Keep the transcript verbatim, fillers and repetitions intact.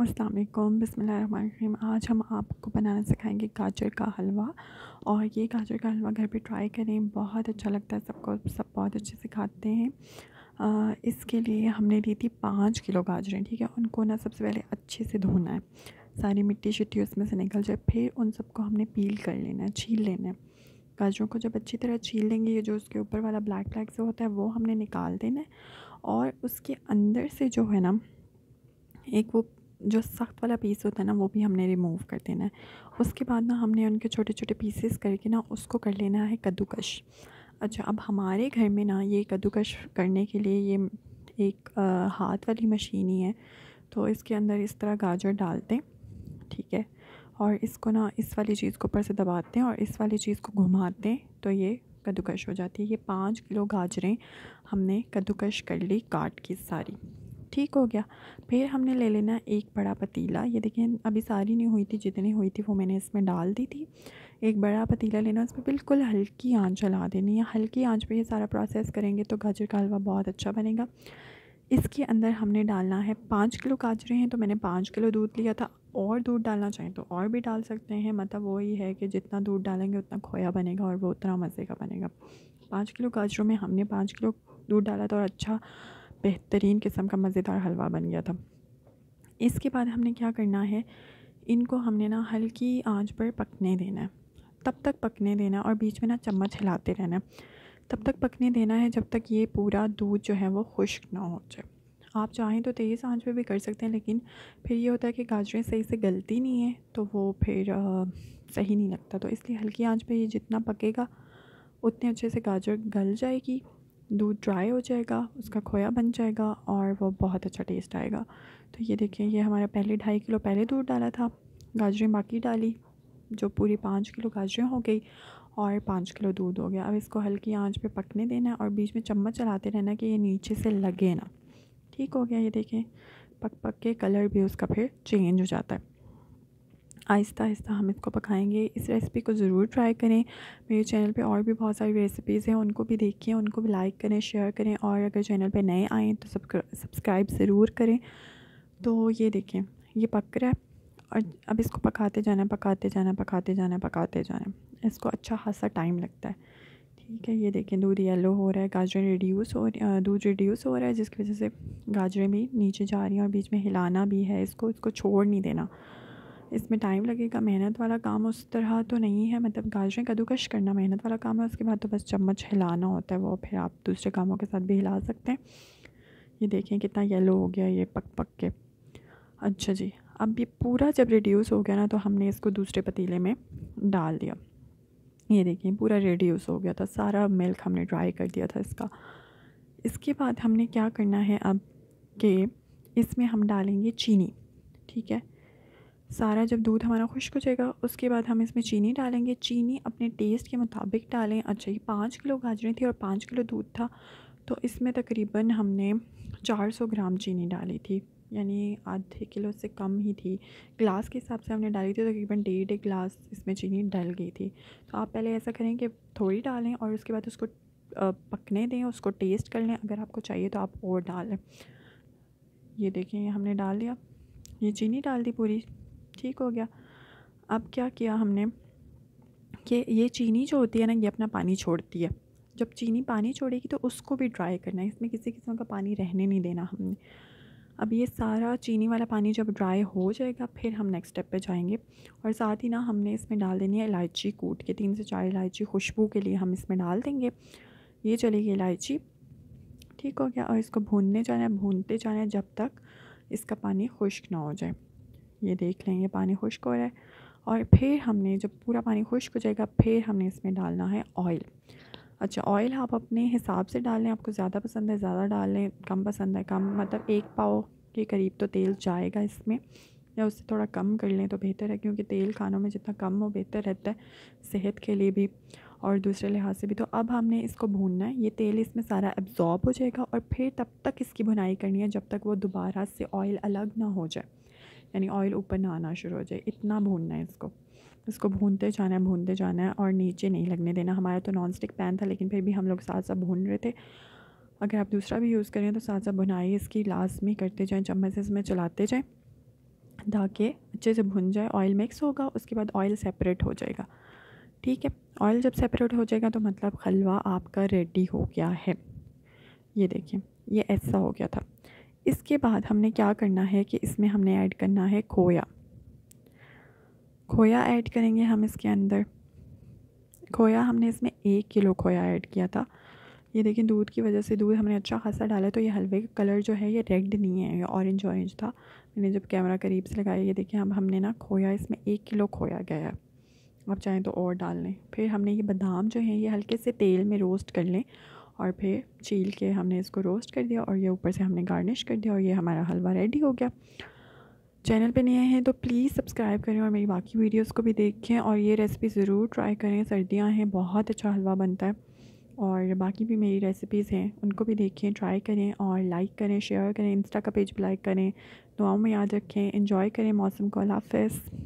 अस्सलाम वालेकुम, बिस्मिल्लाहिर्रहमानिर्रहीम। आज हम आपको बनाना सिखाएंगे गाजर का हलवा। और ये गाजर का हलवा घर पे ट्राई करें, बहुत अच्छा लगता है सबको, सब बहुत अच्छे से खाते हैं। आ, इसके लिए हमने ली थी पाँच किलो गाजरें, ठीक है। उनको ना सबसे पहले अच्छे से धोना है, सारी मिट्टी शिट्टी उसमें से निकल जाए। फिर उन सबको हमने पील कर लेना है, छील लेना है। गाजरों को जब अच्छी तरह छील लेंगे, ये जो उसके ऊपर वाला ब्लैक ब्लैक से होता है वो हमने निकाल देना है। और उसके अंदर से जो है ना एक वो जो सख्त वाला पीस होता है ना, वो भी हमने रिमूव कर देना है। उसके बाद ना हमने उनके छोटे छोटे पीसेस करके ना उसको कर लेना है कद्दूकश। अच्छा, अब हमारे घर में ना ये कद्दूकश करने के लिए ये एक आ, हाथ वाली मशीन ही है। तो इसके अंदर इस तरह गाजर डालते हैं, ठीक है। और इसको ना इस वाली चीज़ को ऊपर से दबाते हैं और इस वाली चीज़ को घुमाते हैं, तो ये कद्दूकश हो जाती है। ये पाँच किलो गाजरें हमने कद्दूकश कर ली, काट की सारी, ठीक हो गया। फिर हमने ले लेना एक बड़ा पतीला। ये देखें अभी सारी नहीं हुई थी, जितनी हुई थी वो मैंने इसमें डाल दी थी। एक बड़ा पतीला लेना, उसमें बिल्कुल हल्की आंच चला देनी है। हल्की आंच पे ये सारा प्रोसेस करेंगे तो गाजर का हलवा बहुत अच्छा बनेगा। इसके अंदर हमने डालना है पाँच किलो गाजरें हैं तो मैंने पाँच किलो दूध लिया था। और दूध डालना चाहिए तो और भी डाल सकते हैं, मतलब वही है कि जितना दूध डालेंगे उतना खोया बनेगा और वो उतना मज़े का बनेगा। पाँच किलो गाजरों में हमने पाँच किलो दूध डाला था और अच्छा बेहतरीन किस्म का मज़ेदार हलवा बन गया था। इसके बाद हमने क्या करना है, इनको हमने ना हल्की आंच पर पकने देना है, तब तक पकने देना है। और बीच में ना चम्मच हिलाते रहना है, तब तक पकने देना है जब तक ये पूरा दूध जो है वो खुश्क ना हो जाए। आप चाहें तो तेज़ आंच पे भी कर सकते हैं, लेकिन फिर ये होता है कि गाजरें सही से गलती नहीं है तो वो फिर आ, सही नहीं लगता। तो इसलिए हल्की आंच पर ये जितना पकेगा उतने अच्छे से गाजर गल जाएगी, दूध ड्राई हो जाएगा, उसका खोया बन जाएगा और वो बहुत अच्छा टेस्ट आएगा। तो ये देखिए, ये हमारा पहले ढाई किलो पहले दूध डाला था, गाजरें बाकी डाली, जो पूरी पाँच किलो गाजरें हो गई और पाँच किलो दूध हो गया। अब इसको हल्की आंच पे पकने देना है और बीच में चम्मच चलाते रहना कि ये नीचे से लगे ना, ठीक हो गया। ये देखें पक पक के कलर भी उसका फिर चेंज हो जाता है। आहिस्ता आहिस्ता हम इसको पकाएंगे। इस रेसिपी को ज़रूर ट्राई करें। मेरे चैनल पे और भी बहुत सारी रेसिपीज़ हैं, उनको भी देखिए, उनको भी लाइक करें, शेयर करें। और अगर चैनल पे नए आएँ तो सब्सक्राइब ज़रूर करें। तो ये देखें ये पक रहा है और अब इसको पकाते जाना पकाते जाना पकाते जाना पकाते जाना इसको अच्छा खासा टाइम लगता है, ठीक है। ये देखें दूध येलो हो रहा है, गाजरें रिड्यूस हो रही दूध रिड्यूस हो रहा है, जिसकी वजह से गाजरें भी नीचे जा रही हैं। और बीच में हिलाना भी है इसको, इसको छोड़ नहीं देना। इसमें टाइम लगेगा, मेहनत वाला काम उस तरह तो नहीं है, मतलब गाजरें कद्दूकश करना मेहनत वाला काम है। उसके बाद तो बस चम्मच हिलाना होता है, वो फिर आप दूसरे कामों के साथ भी हिला सकते हैं। ये देखें कितना येलो हो गया ये पक पक के। अच्छा जी, अब ये पूरा जब रिड्यूस हो गया ना तो हमने इसको दूसरे पतीले में डाल दिया। ये देखें पूरा रिड्यूस हो गया था, सारा मिल्क हमने ड्राई कर दिया था इसका। इसके बाद हमने क्या करना है अब कि इसमें हम डालेंगे चीनी, ठीक है। सारा जब दूध हमारा खुश्क हो जाएगा उसके बाद हम इसमें चीनी डालेंगे। चीनी अपने टेस्ट के मुताबिक डालें। अच्छा, ये पाँच किलो गाजरें थी और पाँच किलो दूध था तो इसमें तकरीबन हमने चार सौ ग्राम चीनी डाली थी, यानी आधे किलो से कम ही थी। गिलास के हिसाब से हमने डाली थी, तकरीबन डेढ़ डेढ़ गिलास इसमें चीनी डल गई थी। तो आप पहले ऐसा करें कि थोड़ी डालें और उसके बाद उसको पकने दें, उसको टेस्ट कर लें। अगर आपको चाहिए तो आप और डालें। ये देखें हमने डाल दिया, ये चीनी डाल दी पूरी, ठीक हो गया। अब क्या किया हमने कि ये चीनी जो होती है ना ये अपना पानी छोड़ती है। जब चीनी पानी छोड़ेगी तो उसको भी ड्राई करना है, इसमें किसी किस्म का पानी रहने नहीं देना हमने। अब ये सारा चीनी वाला पानी जब ड्राई हो जाएगा फिर हम नेक्स्ट स्टेप पे जाएंगे। और साथ ही ना हमने इसमें डाल देनी है इलायची कूट के, तीन से चार इलायची खुशबू के लिए हम इसमें डाल देंगे। ये चलेगी इलायची, ठीक हो गया। और इसको भूनने जाना है, भूनते जाना है जब तक इसका पानी खुश्क ना हो जाए। ये देख लेंगे पानी खुश्क हो रहा है और फिर हमने जब पूरा पानी खुश्क हो जाएगा फिर हमने इसमें डालना है ऑयल। अच्छा, ऑयल आप अपने हिसाब से डालें, आपको ज़्यादा पसंद है ज़्यादा डालें, कम पसंद है कम, मतलब एक पाव के करीब तो तेल जाएगा इसमें, या उससे थोड़ा कम कर लें तो बेहतर है, क्योंकि तेल खानों में जितना कम हो बेहतर रहता है, सेहत के लिए भी और दूसरे लिहाज से भी। तो अब हमने इसको भूनना है, ये तेल इसमें सारा एब्ज़ॉर्ब हो जाएगा और फिर तब तक इसकी भुनाई करनी है जब तक वो दोबारा से ऑयल अलग ना हो जाए, यानी ऑयल ऊपर ना आना शुरू हो जाए। इतना भूनना है इसको, इसको भूनते जाना है भूनते जाना है और नीचे नहीं लगने देना। हमारा तो नॉन स्टिक पैन था लेकिन फिर भी हम लोग साथ साथ भून रहे थे। अगर आप दूसरा भी यूज़ करें तो साथ साथ भुनाई इसकी लाजमी करते जाएँ, चम्मच से इसमें चलाते जाएँ। ढाके अच्छे से भुन जाए, ऑयल मिक्स होगा, उसके बाद ऑयल सेपरेट हो जाएगा। ठीक है, ऑयल जब सेपरेट हो जाएगा तो मतलब हलवा आपका रेडी हो गया है। ये देखिए, ये ऐसा हो गया था। इसके बाद हमने क्या करना है कि इसमें हमने ऐड करना है खोया। खोया ऐड करेंगे हम इसके अंदर। खोया हमने इसमें एक किलो खोया ऐड किया था। ये देखिए, दूध की वजह से दूध हमने अच्छा खासा डाला, तो ये हलवे का कलर जो है ये रेड नहीं है, ये ऑरेंज ऑरेंज था। मैंने जब कैमरा करीब से लगाया, ये देखिए अब हमने ना खोया, इसमें एक किलो खोया गया है, आप चाहें तो और डाल लें। फिर हमने ये बादाम जो हैं ये हल्के से तेल में रोस्ट कर लें, और फिर छील के हमने इसको रोस्ट कर दिया और ये ऊपर से हमने गार्निश कर दिया, और ये हमारा हलवा रेडी हो गया। चैनल पे नए हैं तो प्लीज़ सब्सक्राइब करें और मेरी बाकी वीडियोस को भी देखें, और ये रेसिपी ज़रूर ट्राई करें। सर्दियां हैं, बहुत अच्छा हलवा बनता है, और बाकी भी मेरी रेसिपीज़ हैं उनको भी देखें, ट्राई करें और लाइक करें, शेयर करें, इंस्टा का पेज भी लाइक करें। दुआओं में याद रखें, एंजॉय करें मौसम को। अल्लाह हाफ़िज़।